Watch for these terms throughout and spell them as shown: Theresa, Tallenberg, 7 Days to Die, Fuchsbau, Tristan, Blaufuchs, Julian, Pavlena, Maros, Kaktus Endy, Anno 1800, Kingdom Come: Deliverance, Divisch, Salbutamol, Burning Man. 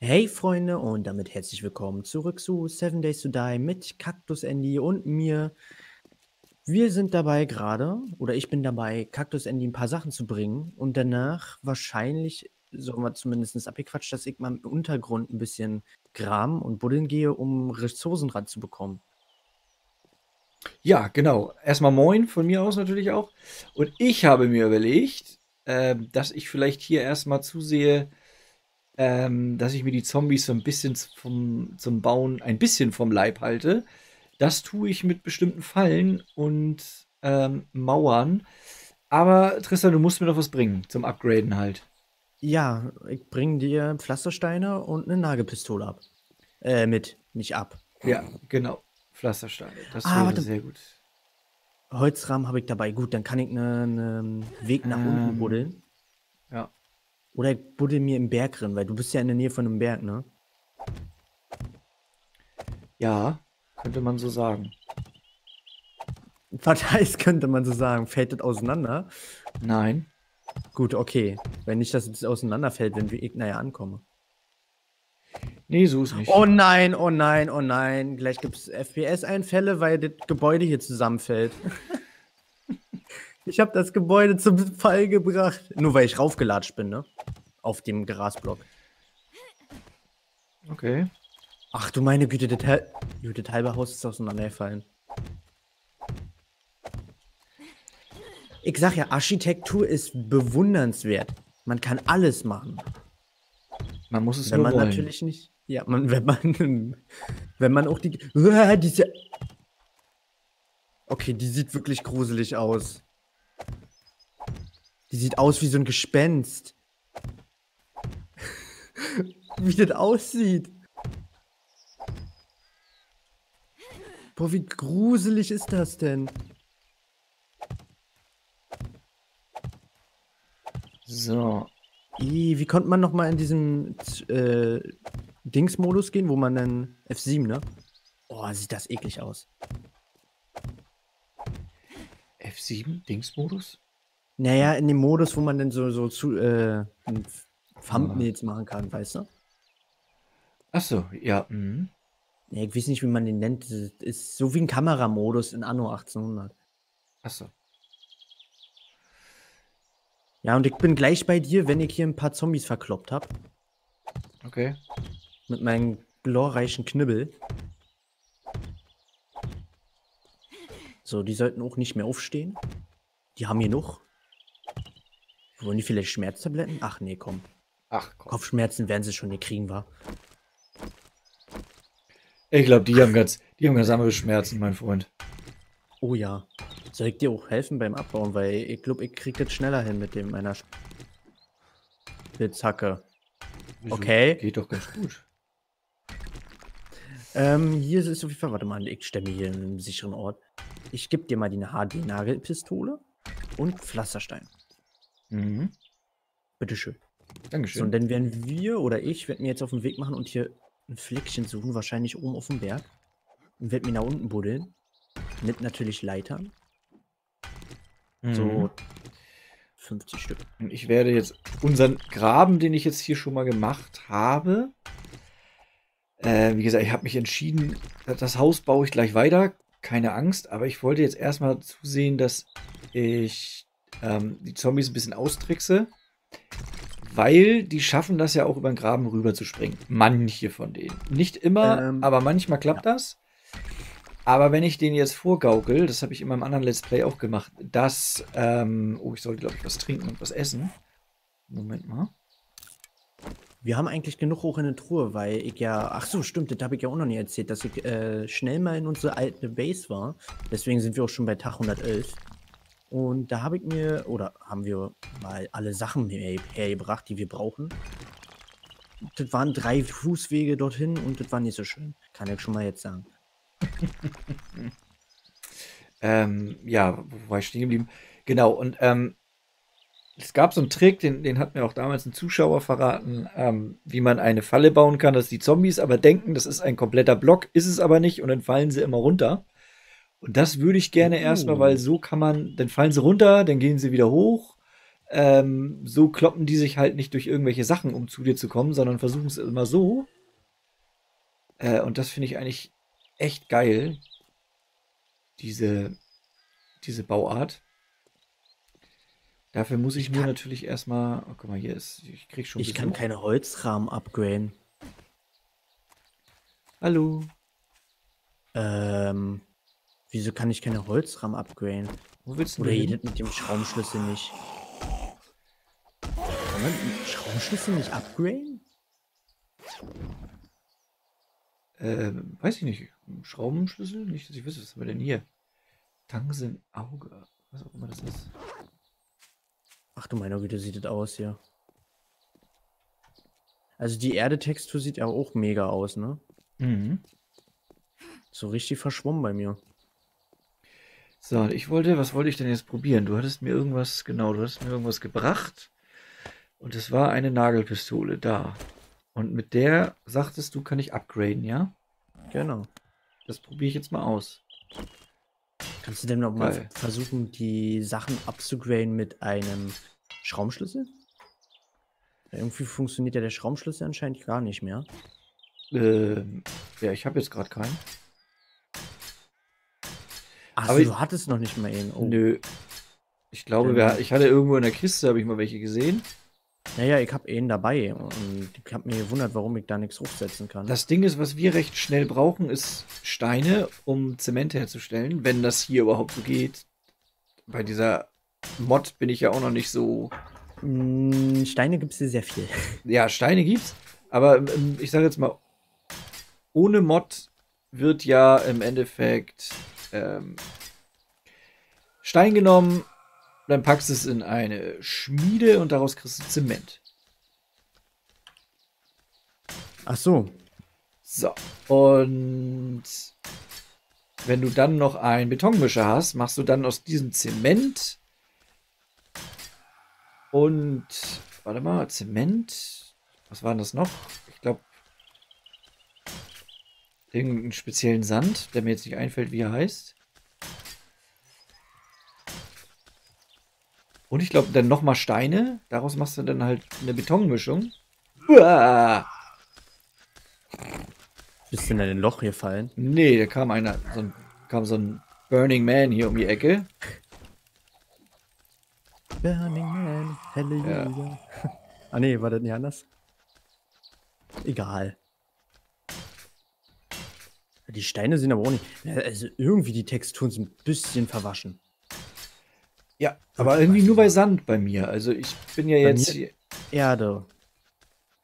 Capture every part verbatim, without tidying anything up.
Hey Freunde und damit herzlich willkommen zurück zu seven days to die mit Kaktus Endy und mir. Wir sind dabei gerade, oder ich bin dabei, Kaktus Endy ein paar Sachen zu bringen und danach wahrscheinlich, so haben wir zumindest abgequatscht, dass ich mal im Untergrund ein bisschen graben und buddeln gehe, um Ressourcen ranzubekommen. Ja, genau. Erstmal moin von mir aus natürlich auch. Und ich habe mir überlegt, äh, dass ich vielleicht hier erstmal zusehe, Ähm, dass ich mir die Zombies so ein bisschen vom, zum Bauen ein bisschen vom Leib halte. Das tue ich mit bestimmten Fallen und ähm, Mauern. Aber Tristan, du musst mir noch was bringen zum Upgraden halt. Ja, ich bringe dir Pflastersteine und eine Nagelpistole ab. Äh, mit, nicht ab. Ja, genau. Pflastersteine. Das ah, wäre warte. Sehr gut. Holzrahmen habe ich dabei. Gut, dann kann ich einen ne Weg nach ähm, unten buddeln. Ja. Oder ich buddel mir im Berg drin, weil du bist ja in der Nähe von einem Berg, ne? Ja, könnte man so sagen. Was heißt, könnte man so sagen? Fällt das auseinander? Nein. Gut, okay. Wenn nicht, dass es auseinanderfällt, wenn wir naja ankommen. Nee, so ist nicht. Oh nein, oh nein, oh nein. Gleich gibt es F P S-Einfälle, weil das Gebäude hier zusammenfällt. Ich habe das Gebäude zum Fall gebracht. Nur weil ich raufgelatscht bin, ne? Auf dem Grasblock. Okay. Ach du meine Güte, das, Hel das halbe Haus ist auseinandergefallen. Ich sag ja, Architektur ist bewundernswert. Man kann alles machen. Man muss es wenn nur man wollen. Natürlich nicht. Ja, man, wenn man. Wenn man auch die. Diese. Okay, die sieht wirklich gruselig aus. Die sieht aus wie so ein Gespenst. Wie das aussieht. Boah, wie gruselig ist das denn? So. I, wie konnte man nochmal in diesem äh, Dings-Modus gehen, wo man dann F sieben, ne? Oh, sieht das eklig aus. F sieben? Dings-Modus? Naja, in dem Modus, wo man dann so, so zu äh, Thumbnails ah. machen kann, weißt du? Achso, ja. Mhm. Ja. Ich weiß nicht, wie man den nennt. Das ist so wie ein Kameramodus in Anno achtzehnhundert. Achso. Ja, und ich bin gleich bei dir, wenn ich hier ein paar Zombies verkloppt habe. Okay. Mit meinem glorreichen Knibbel. So, die sollten auch nicht mehr aufstehen. Die haben hier noch. Wollen die vielleicht Schmerztabletten? Ach nee, komm. Ach komm. Kopfschmerzen werden sie schon nicht kriegen, wa? Ich glaube, die haben ganz, die haben ganz andere Schmerzen, mein Freund. Oh ja. Soll ich dir auch helfen beim Abbauen? Weil ich glaube, ich krieg das schneller hin mit dem meiner Spitzhacke. Okay. Geht doch ganz gut. Ähm, hier ist auf jeden Fall. Warte mal, ich stelle mir hier in einem sicheren Ort. Ich gebe dir mal die H D-Nagelpistole und Pflasterstein. Mhm. Bitteschön. Dankeschön. So, und dann werden wir oder ich werde mir jetzt auf den Weg machen und hier ein Fleckchen suchen, wahrscheinlich oben auf dem Berg. Und werde mir nach unten buddeln. Mit natürlich Leitern. Mhm. So fünfzig Stück. Und ich werde jetzt unseren Graben, den ich jetzt hier schon mal gemacht habe. Äh, wie gesagt, ich habe mich entschieden, das Haus baue ich gleich weiter. Keine Angst, aber ich wollte jetzt erstmal zusehen, dass ich ähm, die Zombies ein bisschen austrickse, weil die schaffen das ja auch über den Graben rüber zu springen. Manche von denen. Nicht immer, ähm, aber manchmal klappt ja. das. Aber wenn ich den jetzt vorgaukel, das habe ich in meinem anderen Let's Play auch gemacht, dass, ähm, oh, ich sollte glaube ich was trinken und was essen. Moment mal. Wir haben eigentlich genug hoch in der Truhe, weil ich ja... Ach so, stimmt, das habe ich ja auch noch nie erzählt, dass ich äh, schnell mal in unsere alte Base war. Deswegen sind wir auch schon bei Tag hundertelf. Und da habe ich mir... Oder haben wir mal alle Sachen her hergebracht, die wir brauchen. Das waren drei Fußwege dorthin und das war nicht so schön. Kann ich schon mal jetzt sagen. ähm, ja, wo war ich stehen geblieben? Genau, und... Ähm Es gab so einen Trick, den, den hat mir auch damals ein Zuschauer verraten, ähm, wie man eine Falle bauen kann, dass die Zombies aber denken, das ist ein kompletter Block, ist es aber nicht und dann fallen sie immer runter. Und das würde ich gerne erstmal, weil so kann man, dann fallen sie runter, dann gehen sie wieder hoch. Ähm, so kloppen die sich halt nicht durch irgendwelche Sachen, um zu dir zu kommen, sondern versuchen es immer so. Äh, und das finde ich eigentlich echt geil. Diese, diese Bauart. Dafür muss ich, ich mir natürlich erstmal. Oh, guck mal, hier ist. Ich krieg schon. Ich kann hoch. Keine Holzrahmen upgraden. Hallo. Ähm. Wieso kann ich keine Holzrahmen upgraden? Wo willst du denn? Redet mit dem Schraubenschlüssel nicht. Kann man den Schraubenschlüssel nicht upgraden? Ähm, weiß ich nicht. Schraubenschlüssel? Nicht, dass ich wüsste, was haben wir denn hier? Tansen Auge. Was auch immer das ist. Ach du meine Güte, sieht das aus hier. Also die Erdetextur sieht ja auch mega aus, ne? Mhm. So richtig verschwommen bei mir. So, ich wollte, was wollte ich denn jetzt probieren? Du hattest mir irgendwas, genau, du hattest mir irgendwas gebracht. Und es war eine Nagelpistole, da. Und mit der, sagtest du, kann ich upgraden, ja? Genau. Das probiere ich jetzt mal aus. Kannst du denn noch mal Geil. versuchen, die Sachen abzugraden mit einem Schraubenschlüssel? Irgendwie funktioniert ja der Schraubenschlüssel anscheinend gar nicht mehr. Ähm, ja, ich habe jetzt gerade keinen. Achso, du hattest noch nicht mal einen. Oh. Nö. Ich glaube, wir, ich hatte irgendwo in der Kiste, habe ich mal welche gesehen. Naja, ich habe einen dabei. Und ich habe mir gewundert, warum ich da nichts hochsetzen kann. Das Ding ist, was wir recht schnell brauchen, ist Steine, um Zement herzustellen. Wenn das hier überhaupt so geht. Bei dieser Mod bin ich ja auch noch nicht so... Steine gibt es hier sehr viel. Ja, Steine gibt's. Aber ich sage jetzt mal, ohne Mod wird ja im Endeffekt... Stein genommen, dann packst du es in eine Schmiede und daraus kriegst du Zement. Ach so. So, und wenn du dann noch einen Betonmischer hast, machst du dann aus diesem Zement und, warte mal, Zement, was war denn das noch? Ich glaube, irgendeinen speziellen Sand, der mir jetzt nicht einfällt, wie er heißt. Und ich glaube, dann nochmal Steine. Daraus machst du dann halt eine Betonmischung. Uah! Bist du in ein Loch gefallen? Nee, da kam einer, so ein, kam so ein Burning Man hier um die Ecke. Burning Man, Halleluja. Ja. Ah nee, war das nicht anders? Egal. Die Steine sind aber auch nicht... Also irgendwie die Texturen sind ein bisschen verwaschen. Ja, aber irgendwie nur bei Sand bei mir. Also ich bin ja jetzt... Erde.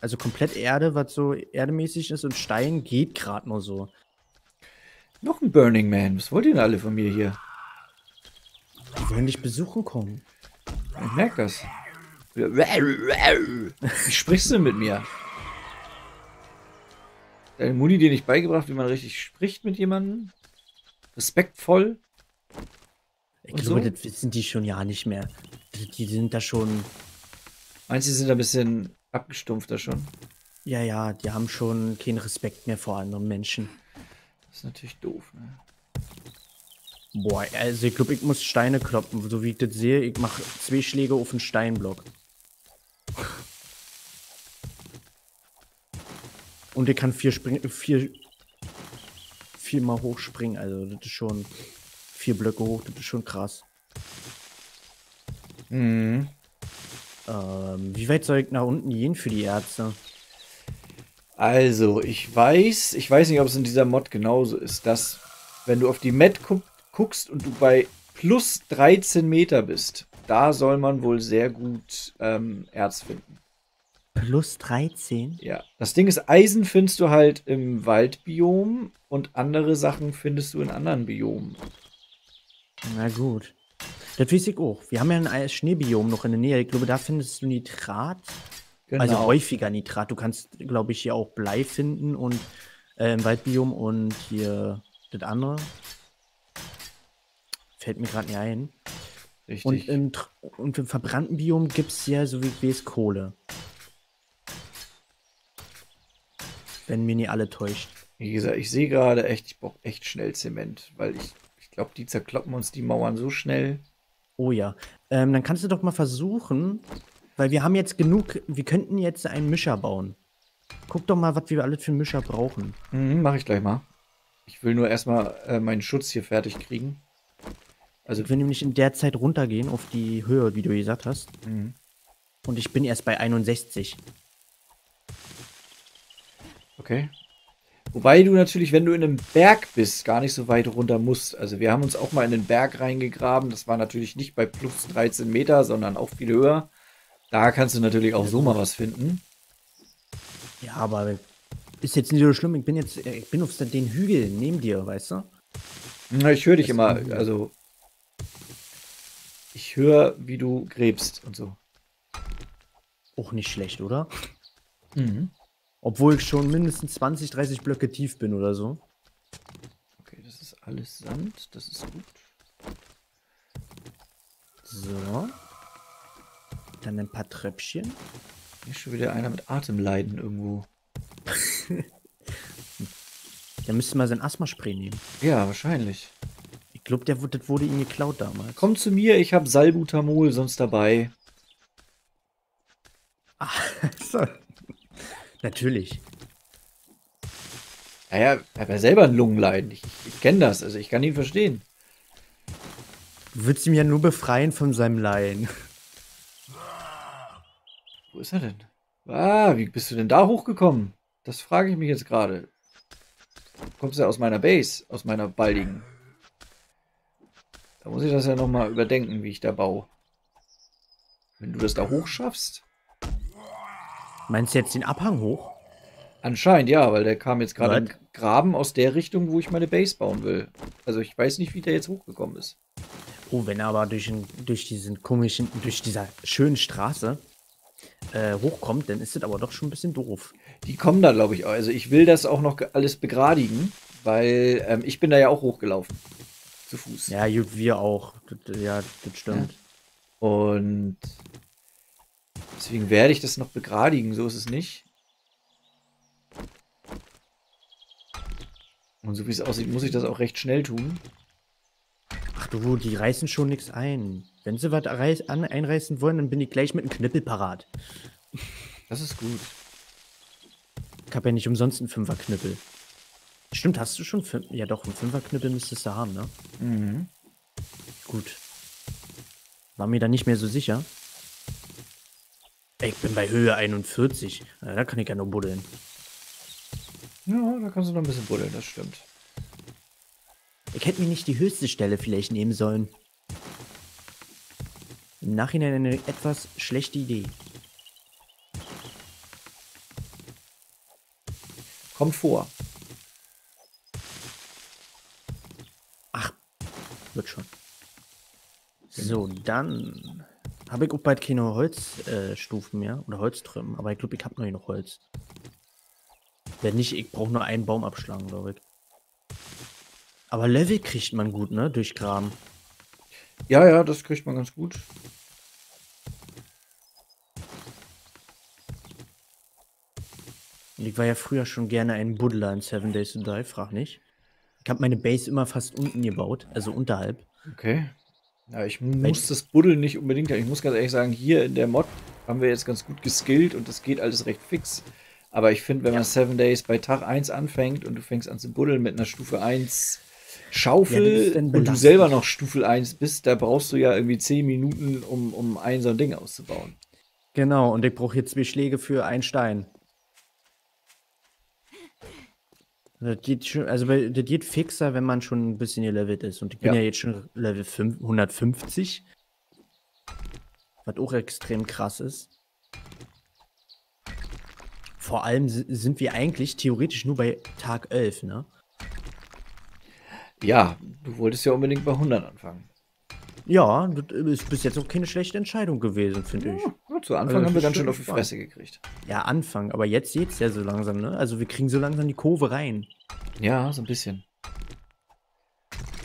Also komplett Erde, was so erdemäßig ist. Und Stein geht gerade nur so. Noch ein Burning Man. Was wollt ihr denn alle von mir hier? Die wollen dich besuchen kommen. Ich merke das. Wie sprichst du mit mir? Dein Muni dir nicht beigebracht, wie man richtig spricht mit jemandem? Respektvoll? Ich glaube, so? Das wissen die schon ja nicht mehr. Die sind da schon... Meinst du, die sind ein bisschen abgestumpfter schon? Ja, ja, die haben schon keinen Respekt mehr vor anderen Menschen. Das ist natürlich doof, ne? Boah, also ich glaube, ich muss Steine kloppen. So wie ich das sehe, ich mache zwei Schläge auf einen Steinblock. Und der kann vier springen, vier, vier mal hochspringen. Also das ist schon vier Blöcke hoch, das ist schon krass. Mhm. Ähm, wie weit soll ich nach unten gehen für die Ärzte? Also, ich weiß, ich weiß nicht, ob es in dieser Mod genauso ist, dass wenn du auf die Map gu guckst und du bei plus dreizehn Meter bist, da soll man wohl sehr gut ähm, Erz finden. Plus dreizehn? Ja. Das Ding ist, Eisen findest du halt im Waldbiom und andere Sachen findest du in anderen Biomen. Na gut. Das weiß ich auch. Wir haben ja ein Schneebiom noch in der Nähe. Ich glaube, da findest du Nitrat. Genau. Also häufiger Nitrat. Du kannst, glaube ich, hier auch Blei finden und äh, im Waldbiom und hier das andere. Fällt mir gerade nicht ein. Richtig. Und im, und im verbrannten Biom gibt es ja, so wie ich weiß, Kohle. Wenn mir nie alle täuscht. Wie gesagt, ich sehe gerade echt, ich brauche echt schnell Zement, weil ich, ich glaube, die zerkloppen uns die Mauern so schnell. Oh ja. Ähm, dann kannst du doch mal versuchen, weil wir haben jetzt genug, wir könnten jetzt einen Mischer bauen. Guck doch mal, was wir alles für einen Mischer brauchen. Mhm, mach ich gleich mal. Ich will nur erstmal äh, meinen Schutz hier fertig kriegen. Also ich will nämlich in der Zeit runtergehen auf die Höhe, wie du gesagt hast. Mhm. Und ich bin erst bei einundsechzig. Okay. Wobei du natürlich, wenn du in einem Berg bist, gar nicht so weit runter musst. Also wir haben uns auch mal in den Berg reingegraben. Das war natürlich nicht bei plus dreizehn Meter, sondern auch viel höher. Da kannst du natürlich auch so mal was finden. Ja, aber ist jetzt nicht so schlimm. Ich bin jetzt, ich bin auf den Hügel neben dir, weißt du? Na, ich höre dich immer, also ich höre, wie du gräbst und so. Auch nicht schlecht, oder? Mhm. Obwohl ich schon mindestens zwanzig, dreißig Blöcke tief bin oder so. Okay, das ist alles Sand. Das ist gut. So. Dann ein paar Treppchen. Hier ist schon wieder einer mit Atemleiden irgendwo. Da müsste mal sein Asthma-Spray nehmen. Ja, wahrscheinlich. Ich glaube, der wurde, das wurde ihm geklaut damals. Komm zu mir, ich habe Salbutamol sonst dabei. Ach, so. Natürlich. Naja, er hat ja selber ein Lungenleiden. Ich, ich kenne das, also ich kann ihn verstehen. Du willst ihn ja nur befreien von seinem Leiden. Wo ist er denn? Ah, wie bist du denn da hochgekommen? Das frage ich mich jetzt gerade. Kommst du ja aus meiner Base, aus meiner baldigen. Da muss ich das ja nochmal überdenken, wie ich da baue. Wenn du das da hoch schaffst. Meinst du jetzt den Abhang hoch? Anscheinend ja, weil der kam jetzt gerade im Graben aus der Richtung, wo ich meine Base bauen will. Also ich weiß nicht, wie der jetzt hochgekommen ist. Oh, wenn er aber durch, ein, durch diesen komischen, durch dieser schönen Straße äh, hochkommt, dann ist das aber doch schon ein bisschen doof. Die kommen da, glaube ich, auch. Also ich will das auch noch alles begradigen, weil ähm, ich bin da ja auch hochgelaufen. Zu Fuß. Ja, gut, wir auch. Ja, das stimmt. Ja. Und deswegen werde ich das noch begradigen, so ist es nicht. Und so wie es aussieht, muss ich das auch recht schnell tun. Ach du, die reißen schon nichts ein. Wenn sie was einreißen wollen, dann bin ich gleich mit einem Knüppel parat. Das ist gut. Ich habe ja nicht umsonst einen Fünferknüppel. Stimmt, hast du schon fünf? Ja doch, einen Fünferknüppel müsstest du haben, ne? Mhm. Gut. War mir da nicht mehr so sicher. Ich bin bei Höhe einundvierzig. Da kann ich ja nur buddeln. Ja, da kannst du noch ein bisschen buddeln, das stimmt. Ich hätte mir nicht die höchste Stelle vielleicht nehmen sollen. Im Nachhinein eine etwas schlechte Idee. Kommt vor. Ach, wird schon. So, dann habe ich auch bald keine Holzstufen äh, mehr oder Holztrümmen, aber ich glaube, ich habe noch genug Holz. Wenn nicht, ich brauche nur einen Baum abschlagen, glaube ich. Aber Level kriegt man gut, ne? Durch Graben. Ja, ja, das kriegt man ganz gut. Ich war ja früher schon gerne ein Buddler in seven days to die, frag nicht. Ich habe meine Base immer fast unten gebaut, also unterhalb. Okay. Ja, ich muss das Buddeln nicht unbedingt, ich muss ganz ehrlich sagen, hier in der Mod haben wir jetzt ganz gut geskillt und das geht alles recht fix. Aber ich finde, wenn ja. man seven days bei Tag eins anfängt und du fängst an zu buddeln mit einer Stufe eins Schaufel ja, und du selber noch Stufe eins bist, da brauchst du ja irgendwie zehn Minuten, um, um ein so ein Ding auszubauen. Genau, und ich brauche hier zwei Schläge für einen Stein. Das geht, schon, also das geht fixer, wenn man schon ein bisschen gelevelt ist. Und ich bin ja, ja jetzt schon Level hundertfünfzig. Was auch extrem krass ist. Vor allem sind wir eigentlich theoretisch nur bei Tag elf, ne? Ja, du wolltest ja unbedingt bei hundert anfangen. Ja, das ist bis jetzt auch keine schlechte Entscheidung gewesen, finde ja, ich. Ja, zu Anfang also, haben wir ganz schön auf die Fresse gekriegt. Ja, Anfang, aber jetzt geht's ja so langsam, ne? Also wir kriegen so langsam die Kurve rein. Ja, so ein bisschen.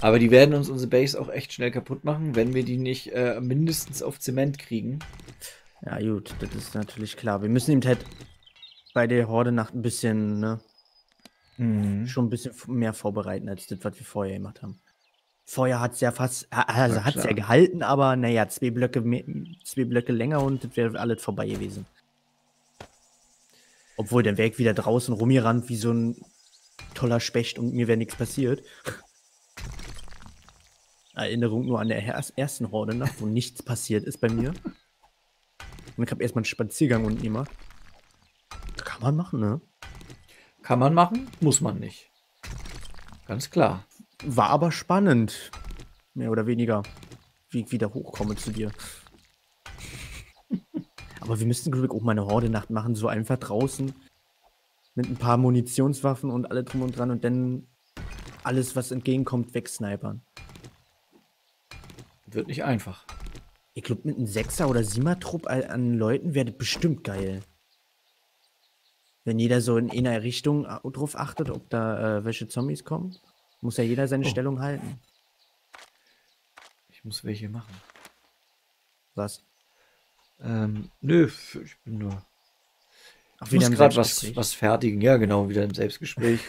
Aber die werden uns unsere Base auch echt schnell kaputt machen, wenn wir die nicht äh, mindestens auf Zement kriegen. Ja gut, das ist natürlich klar. Wir müssen eben halt bei der Horde-Nacht ein bisschen, ne? Mhm. Schon ein bisschen mehr vorbereiten, als das, was wir vorher gemacht haben. Vorher hat es ja fast, also ja, hat es ja gehalten, aber naja, zwei Blöcke, zwei Blöcke länger und das wäre alles vorbei gewesen. Obwohl der Weg wieder draußen rumgerannt wie so ein toller Specht und mir wäre nichts passiert. Erinnerung nur an der ersten Horde, ne, wo nichts passiert ist bei mir. Und ich habe erstmal einen Spaziergang unten gemacht. Kann man machen, ne? Kann man machen, muss man nicht. Ganz klar. War aber spannend. Mehr oder weniger. Wie ich wieder hochkomme zu dir. Aber wir müssten, glaube ich, auch mal eine Horde-Nacht machen. So einfach draußen. Mit ein paar Munitionswaffen und alle drum und dran. Und dann alles, was entgegenkommt, wegsnipern. Wird nicht einfach. Ich glaube, mit einem Sechser- oder Siemer-Trupp an Leuten wäre das bestimmt geil. Wenn jeder so in einer Richtung drauf achtet, ob da äh, welche Zombies kommen, muss ja jeder seine oh. Stellung halten. Ich muss welche machen. Was? Ähm, nö, ich bin nur... Ach, ich muss gerade was, was fertigen. Ja, genau, wieder im Selbstgespräch.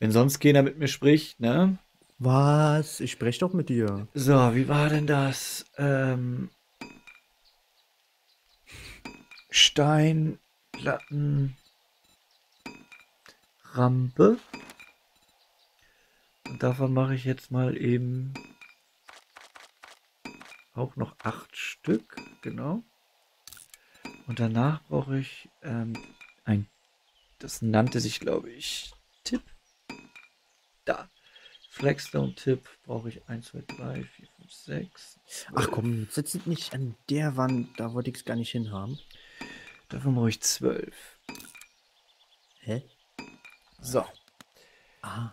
Wenn sonst keiner mit mir spricht, ne? Was? Ich spreche doch mit dir. So, wie war denn das? Ähm, Steinplatten, Rampe. Und davon mache ich jetzt mal eben auch noch acht Stück, genau. Und danach brauche ich ähm, ein, das nannte sich, glaube ich, Tipp. Da. Flagstone-Tipp brauche ich eins, zwei, drei, vier, fünf, sechs. Ach komm, jetzt sitzt nicht an der Wand, da wollte ich es gar nicht hinhaben. Davon brauche ich zwölf. Hä? So. Ah.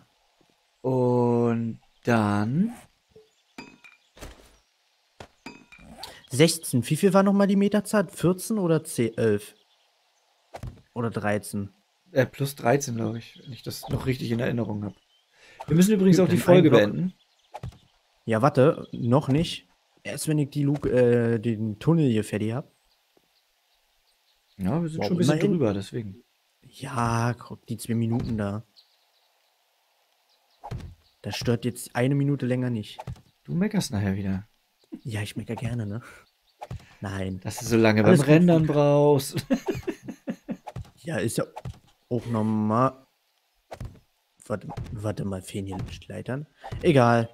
Und dann... sechzehn. Wie viel war nochmal die Meterzahl? vierzehn oder elf? Oder dreizehn? Äh, plus dreizehn, glaube ich, wenn ich das noch richtig in Erinnerung habe. Wir müssen übrigens auch die Folge beenden. Ja, warte, noch nicht. Erst wenn ich die Luke, äh, den Tunnel hier fertig habe. Ja, wir sind wow, schon ein bisschen immerhin drüber, deswegen. Ja, guck, die zwei Minuten da. Das stört jetzt eine Minute länger nicht. Du meckerst nachher wieder. Ja, ich mecker gerne, ne? Nein. Dass du so lange beim Rendern brauchst. Ja, ist ja auch normal. Warte, warte mal, fehlen hier Leitern. Egal.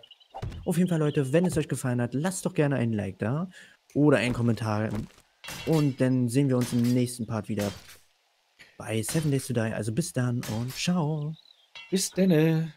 Auf jeden Fall, Leute, wenn es euch gefallen hat, lasst doch gerne einen Like da. Oder einen Kommentar. Und dann sehen wir uns im nächsten Part wieder bei seven days to die. Also bis dann und ciao. Bis denne.